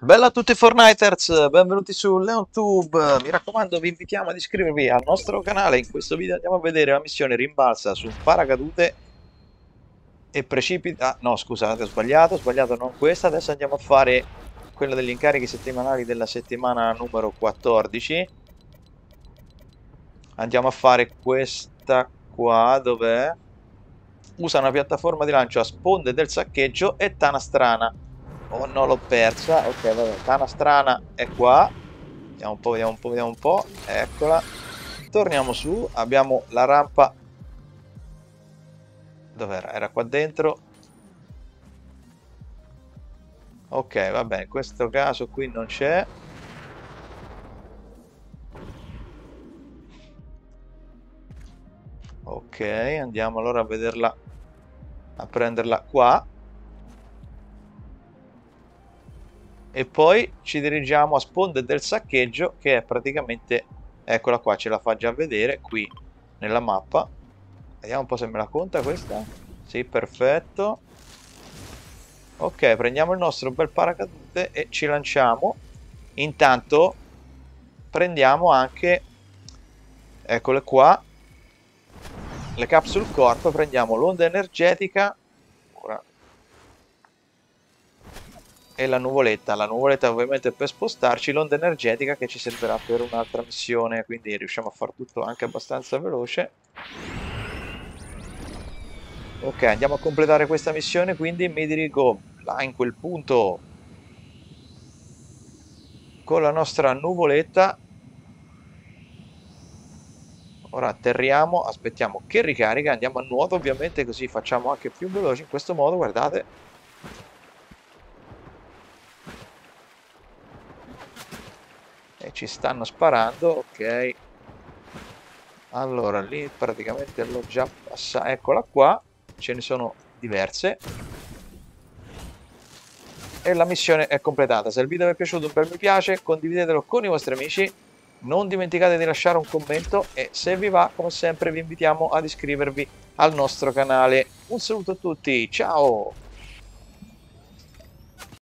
Bella a tutti Fortniteers, benvenuti su LeonTube. Mi raccomando, vi invitiamo ad iscrivervi al nostro canale. In questo video andiamo a vedere la missione rimbalza su un paracadute e precipita... Ah, no, scusate, ho sbagliato, non questa. Adesso andiamo a fare quella degli incarichi settimanali della settimana numero 14. Andiamo a fare questa qua, dov'è? Usa una piattaforma di lancio a sponde del saccheggio e tana strana. Oh no, l'ho persa. Ok, vabbè, tana strana è qua. Vediamo un po'. Eccola. Torniamo su. Abbiamo la rampa. Dov'era? Era qua dentro. Ok, va bene. In questo caso qui non c'è. Ok, andiamo allora a vederla, a prenderla qua. E poi ci dirigiamo a sponde del saccheggio, che è praticamente, eccola qua, ce la fa già vedere qui nella mappa. Vediamo un po' se me la conta questa. Sì, perfetto. Ok, prendiamo il nostro bel paracadute e ci lanciamo. Intanto prendiamo anche, eccole qua, le capsule corpo. Prendiamo l'onda energetica e la nuvoletta. La nuvoletta ovviamente per spostarci, l'onda energetica che ci servirà per un'altra missione, quindi riusciamo a far tutto anche abbastanza veloce. Ok, andiamo a completare questa missione, quindi mi dirigo là in quel punto con la nostra nuvoletta. Ora atterriamo, aspettiamo che ricarica, andiamo a nuoto ovviamente, così facciamo anche più veloci. In questo modo, guardate, ci stanno sparando. Ok, allora lì praticamente l'ho già passata. Eccola qua, ce ne sono diverse e la missione è completata. Se il video vi è piaciuto, un bel mi piace, condividetelo con i vostri amici, non dimenticate di lasciare un commento e se vi va, come sempre, vi invitiamo ad iscrivervi al nostro canale. Un saluto a tutti, ciao.